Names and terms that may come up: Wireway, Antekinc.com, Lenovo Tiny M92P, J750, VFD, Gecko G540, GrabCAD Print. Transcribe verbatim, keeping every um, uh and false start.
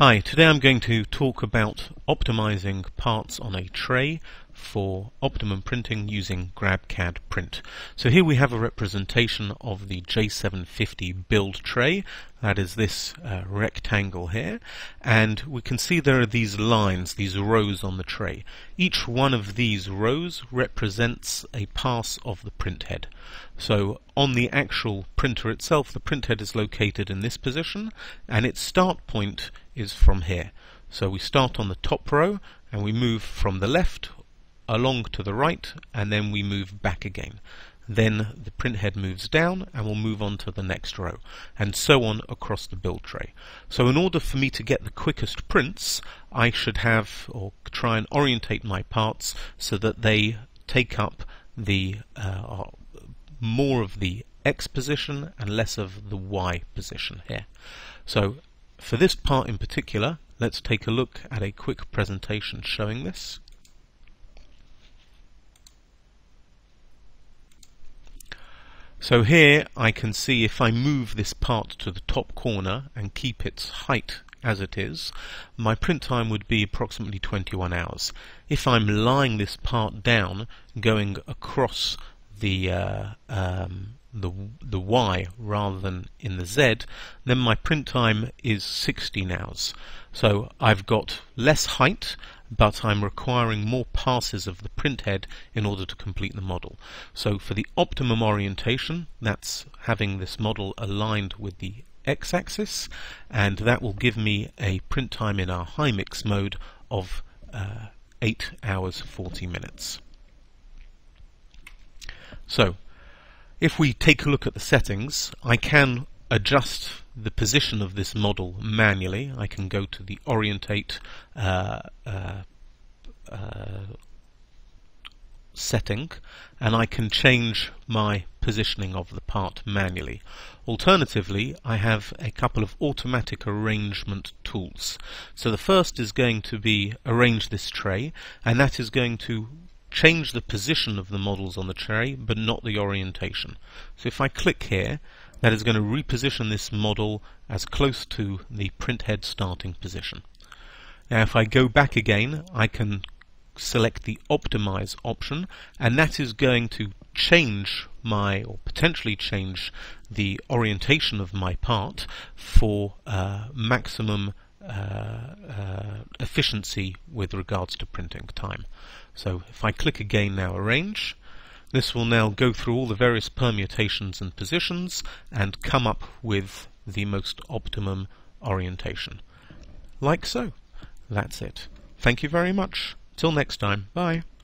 Hi, today I'm going to talk about optimizing parts on a tray for optimum printing using GrabCAD Print. So here we have a representation of the J seven fifty build tray, that is this uh, rectangle here, and we can see there are these lines, these rows on the tray. Each one of these rows represents a pass of the print head. So on the actual printer itself, the print head is located in this position, and its start point is from here. So we start on the top row and we move from the left along to the right, and then we move back again. Then the print head moves down and we'll move on to the next row, and so on across the build tray. So in order for me to get the quickest prints, I should have, or try and orientate my parts so that they take up the uh, more of the X position and less of the Y position here. So for this part in particular, let's take a look at a quick presentation showing this. So here I can see if I move this part to the top corner and keep its height as it is, my print time would be approximately twenty-one hours. If I'm lying this part down, going across the uh, um, the the Y rather than in the Z, then my print time is sixteen hours. So I've got less height, but I'm requiring more passes of the print head in order to complete the model. So for the optimum orientation, that's having this model aligned with the X-axis, and that will give me a print time in our high mix mode of uh, eight hours forty minutes. So if we take a look at the settings, I can adjust the position of this model manually. I can go to the orientate uh, uh, uh, setting, and I can change my positioning of the part manually. Alternatively, I have a couple of automatic arrangement tools. So the first is going to be arrange this tray, and that is going to change the position of the models on the tray, but not the orientation. So if I click here, that is going to reposition this model as close to the print head starting position. Now if I go back again, I can select the optimize option, and that is going to change my, or potentially change the orientation of my part for uh, maximum Uh, uh, efficiency with regards to printing time. So if I click again now arrange, this will now go through all the various permutations and positions and come up with the most optimum orientation. Like so. That's it. Thank you very much. Till next time. Bye.